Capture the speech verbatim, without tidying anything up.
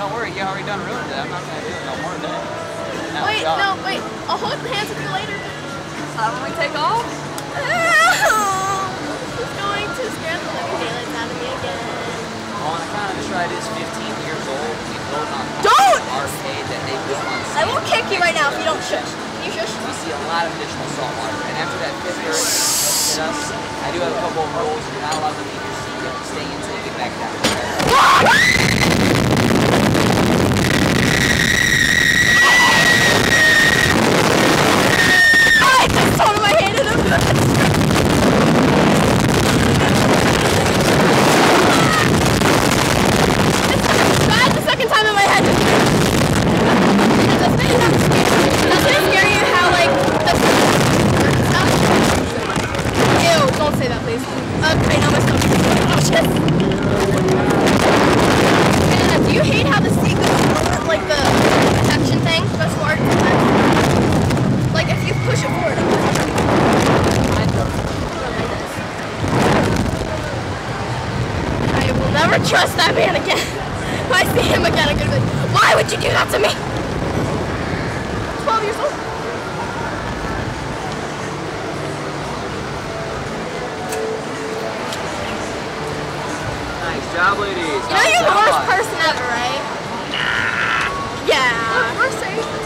Don't worry, you already done ruined it. I'm not going to do it no more than it. Now wait, no, wait. I'll hold hands with you later. Uh, when we take off? He's going to scramble the living daylights out of me again. Well, on account of this ride is fifteen years old. We vote on don't! Arcade that they built on I will kick you right now if you don't shush. Can you shush? We see a lot of additional salt water. And after that fifth year, I do have a couple of rules. You're not allowed to leave your seat. You have to stay in until you get back down. Never trust that man again. If I see him again, I'm gonna be like, why would you do that to me? twelve years old. Nice job, ladies. You know you're the worst person ever, right? Nah. Yeah. We're safe.